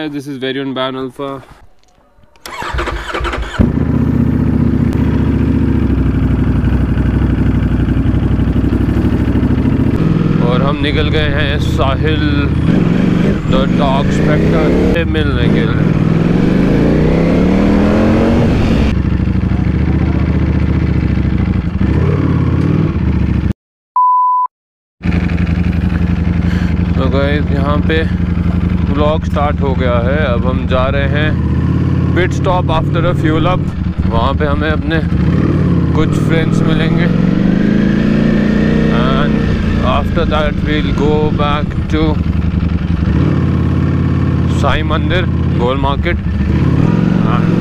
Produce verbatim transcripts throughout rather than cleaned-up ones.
guys, this is Baron Ban Alpha. और हम निकल गए हैं साहिल द डॉग स्पेक्टर से मिलने के लिए। तो गाइस यहाँ पे व्लॉग स्टार्ट हो गया है। अब हम जा रहे हैं pit stop after a fuel up. वहाँ पे हमें अपने कुछ फ्रेंड्स मिलेंगे and after that we'll go back to Sai Mandir Gol market.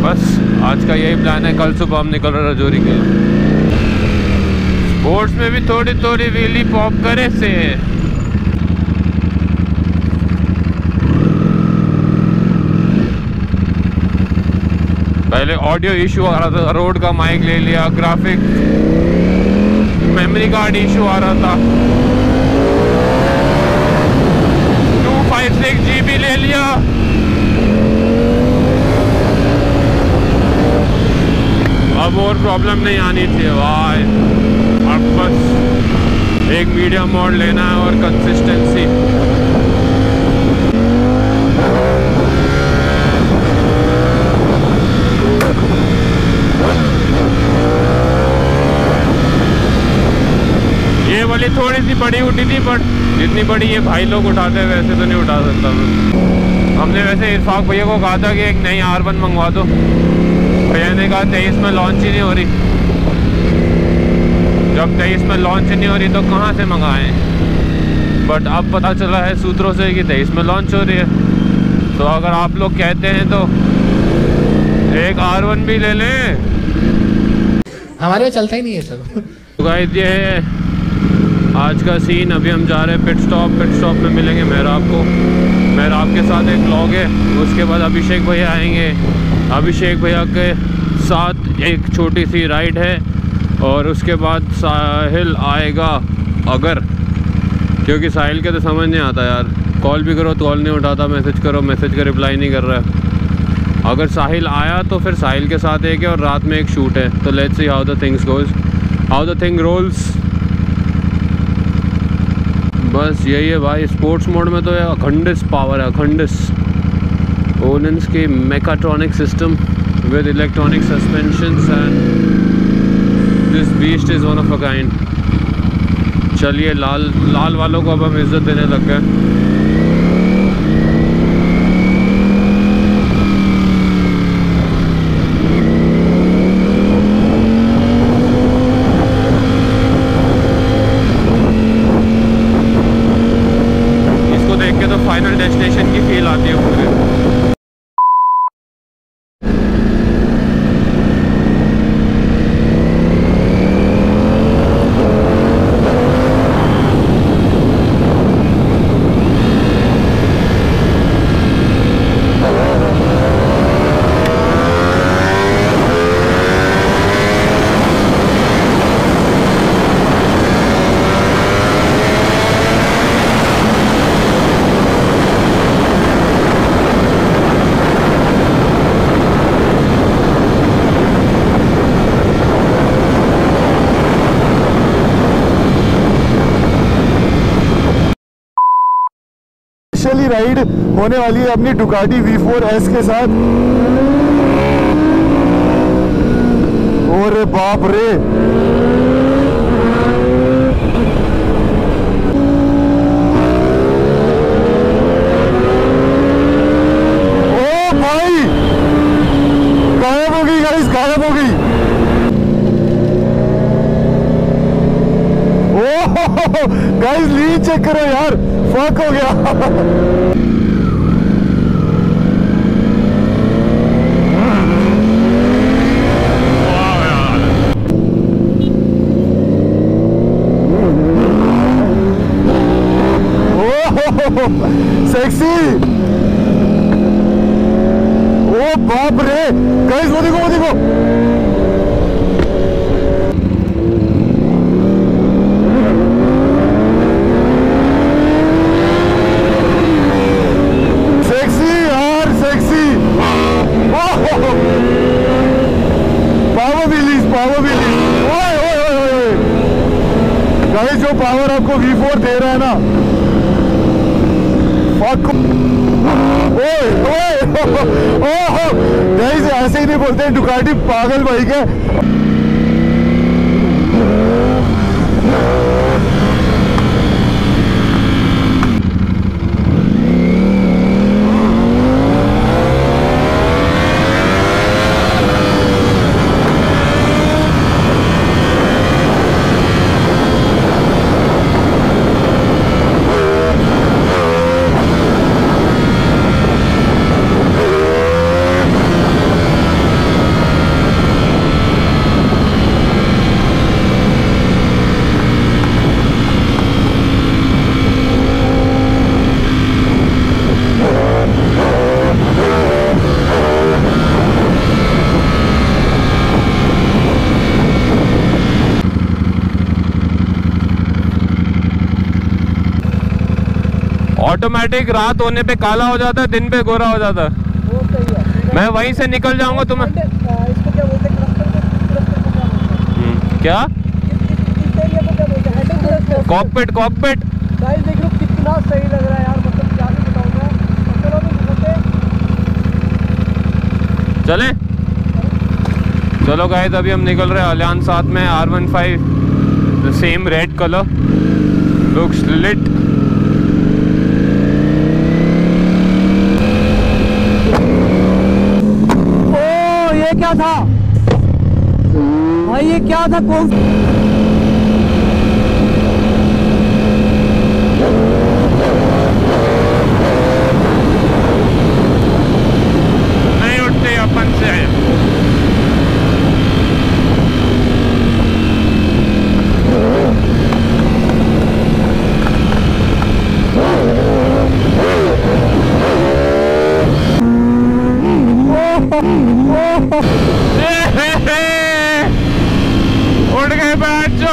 बस आज का यही प्लान है। कल सुबह हम निकल रहे राजौरी के लिए। स्पोर्ट्स में भी थोड़ी थोड़ी वीली पॉप करे से है। पहले ऑडियो इशू आ रहा था, रोड का माइक ले लिया, ग्राफिक मेमोरी कार्ड इशू आ रहा था, टू फिफ्टी सिक्स जीबी ले लिया। अब और प्रॉब्लम नहीं आनी थी भाई। अब बस एक मीडियम मोड लेना है और कंसिस्टेंसी। थोड़ी सी बड़ी उठी थी बट जितनी बड़ी ये भाई लोग उठाते हैं वैसे तो नहीं उठा सकता मैं। हमने वैसे इरफान भैया को कहा था कि एक नई आर वन मंगवा दो। भैया ने कहा तेईस में लॉन्च ही नहीं हो रही। जब तेईस में लॉन्च ही नहीं हो रही तो कहाँ से मंगाएं? बट अब पता चला है सूत्रों से कि तेईस में लॉन्च हो रही है। तो अगर आप लोग कहते हैं तो एक आर वन भी ले लें। हमारे चलता ही नहीं है सब। तो गाइस ये है आज का सीन। अभी हम जा रहे हैं पिट स्टॉप। पिट स्टॉप में मिलेंगे मेहराब को। मेहराब के साथ एक व्लॉग है, उसके बाद अभिषेक भैया आएंगे। अभिषेक भैया के साथ एक छोटी सी राइड है और उसके बाद साहिल आएगा अगर, क्योंकि साहिल के तो समझ नहीं आता यार। कॉल भी करो तो कॉल नहीं उठाता, मैसेज करो मैसेज का रिप्लाई नहीं कर रहा है। अगर साहिल आया तो फिर साहिल के साथ एक है और रात में एक शूट है। तो let's see how the things goes, how the thing rolls. बस यही है भाई। स्पोर्ट्स मोड में तो ये अखंडिस पावर है, अखंडिस। ओलेंस की mechatronic system with electronic suspensions and this beast is one of a kind. चलिए लाल लाल वालों को अब हम इज्जत देने लग गए। राइड होने वाली है अपनी डुकाटी वी फोर एस के साथ। और बाप रे, ओ भाई गायब हो गई गाइस, गायब हो गई। ओ गाइस लीड चेक करो यार, फक हो गया। सेक्सी। ओ बाप रे गाइस, वो देखो वो देखो। सेक्सी यार, दे रहा है ना। ओए ओए ओहो गाइस ऐसे ही नहीं बोलते हैं, डुकाटी पागल भाई के। ऑटोमेटिक रात होने पे काला हो जाता है, दिन पे गोरा हो जाता है। वो सही है। मैं वहीं से निकल जाऊंगा तुम्हें। इसको क्या बोलते हैं? क्लस्टर क्या? इस एरिया को क्या बोलते हैं? Cockpit, cockpit. गाइस देख लो कितना सही लग रहा है यार, मतलब क्या ही बताऊं मैं। चलो भी घूमते चलें। चलो गाइस अभी हम निकल रहे हैं अलियान साथ में R one five, the same red colour, looks lit. क्या था भाई ये, क्या था? कौन नहीं उठते अपन से है। उड़ गए बच्चों।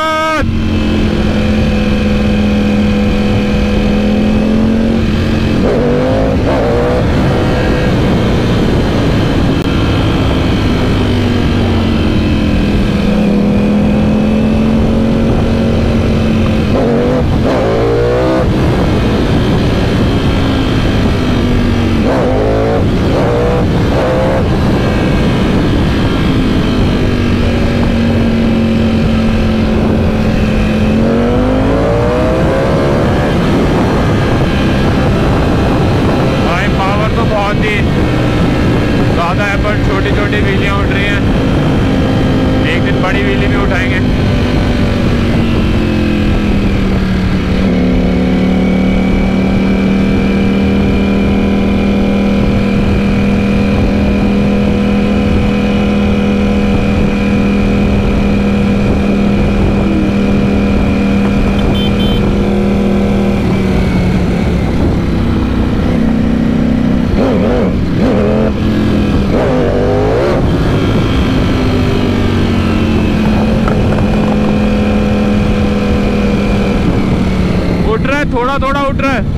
थोड़ा थोड़ा उठ रहा है।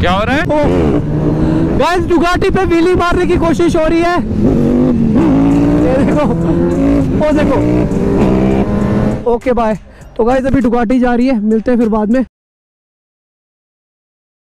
क्या हो रहा है गाइस? डुगाटी पे व्हीली मारने की कोशिश हो रही है। देखो, ओ देखो। Okay bye. तो गाइस अभी डुगाटी जा रही है, मिलते हैं फिर बाद में।